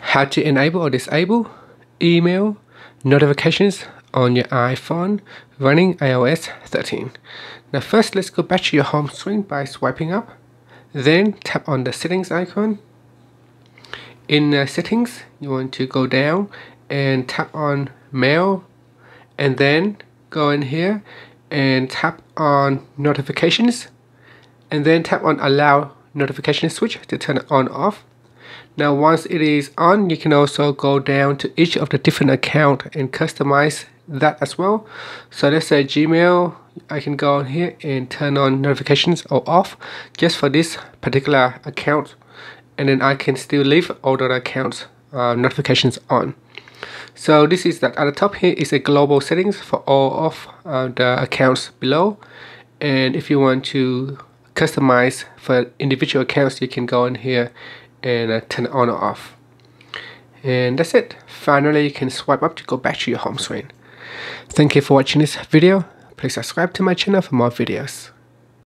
how to enable or disable email notifications on your iPhone running iOS 13. Now first, let's go back to your home screen by swiping up, then tap on the settings icon. In settings, you want to go down and tap on mail, and then go in here and tap on notifications, and then tap on allow notification switch to turn it on off. Now once it is on, you can also go down to each of the different accounts and customize that as well. So let's say Gmail, I can go on here and turn on notifications or off just for this particular account, and then I can still leave all the accounts notifications on. So this is that. At the top here is a global settings for all of the accounts below, and if you want to customize for individual accounts, you can go in here and turn it on or off. And that's it. Finally, you can swipe up to go back to your home screen. Thank you for watching this video. Please subscribe to my channel for more videos.